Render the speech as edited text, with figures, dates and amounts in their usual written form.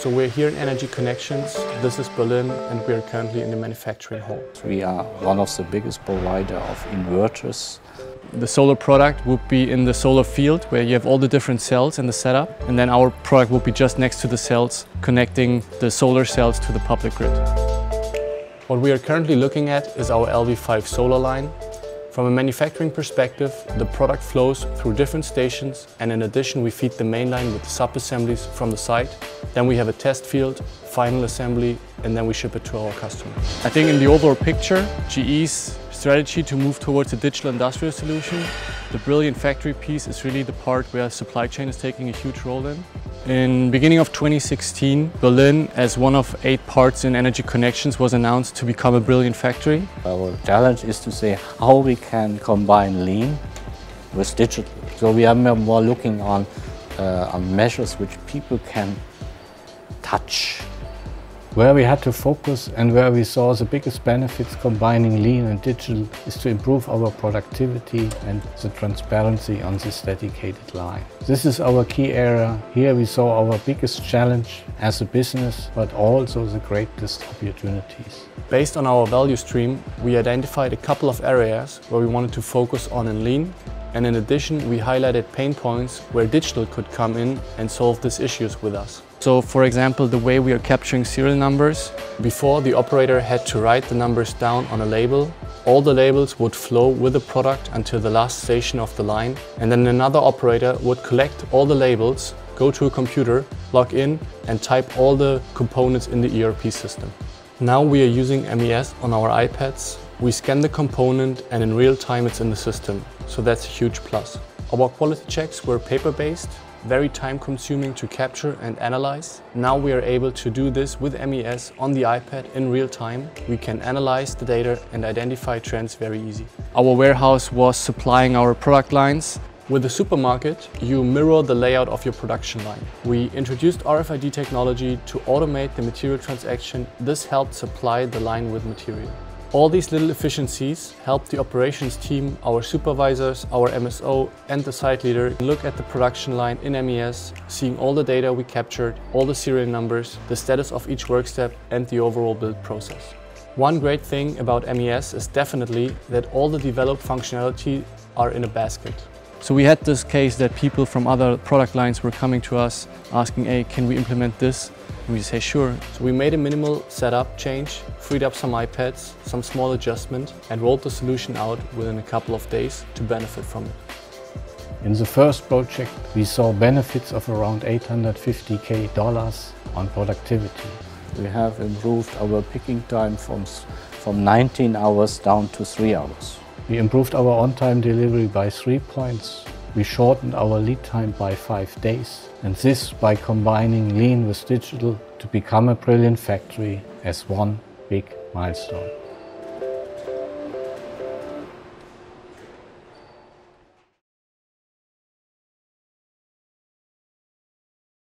So we're here in Energy Connections, this is Berlin, and we're currently in the manufacturing hall. We are one of the biggest providers of inverters. The solar product would be in the solar field, where you have all the different cells in the setup, and then our product would be just next to the cells, connecting the solar cells to the public grid. What we are currently looking at is our LV5 solar line. From a manufacturing perspective, the product flows through different stations, and in addition we feed the main line with sub-assemblies from the site. Then we have a test field, final assembly, and then we ship it to our customer. I think in the overall picture, GE's strategy to move towards a digital industrial solution, the brilliant factory piece is really the part where supply chain is taking a huge role in. In beginning of 2016, Berlin, as one of 8 parts in Energy Connections, was announced to become a brilliant factory. Our challenge is to say how we can combine lean with digital. So we are more looking on measures which people can touch. Where we had to focus and where we saw the biggest benefits combining lean and digital is to improve our productivity and the transparency on this dedicated line. This is our key area. Here we saw our biggest challenge as a business, but also the greatest opportunities. Based on our value stream, we identified a couple of areas where we wanted to focus on in lean. And in addition, we highlighted pain points where digital could come in and solve these issues with us. So, for example, the way we are capturing serial numbers. Before, the operator had to write the numbers down on a label. All the labels would flow with the product until the last station of the line. And then another operator would collect all the labels, go to a computer, log in, and type all the components in the ERP system. Now we are using MES on our iPads. We scan the component and in real time it's in the system, so that's a huge plus. Our quality checks were paper-based, very time-consuming to capture and analyze. Now we are able to do this with MES on the iPad in real time. We can analyze the data and identify trends very easy. Our warehouse was supplying our product lines. With the supermarket, you mirror the layout of your production line. We introduced RFID technology to automate the material transaction. This helped supply the line with material. All these little efficiencies help the operations team, our supervisors, our MSO and the site leader look at the production line in MES, seeing all the data we captured, all the serial numbers, the status of each work step and the overall build process. One great thing about MES is definitely that all the developed functionality are in a basket. So we had this case that people from other product lines were coming to us asking, hey, can we implement this? And we say, sure. So we made a minimal setup change, freed up some iPads, some small adjustment, and rolled the solution out within a couple of days to benefit from it. In the first project, we saw benefits of around $850K on productivity. We have improved our picking time from 19 hours down to 3 hours. We improved our on-time delivery by 3 points. We shortened our lead time by 5 days. And this by combining lean with digital to become a brilliant factory as one big milestone.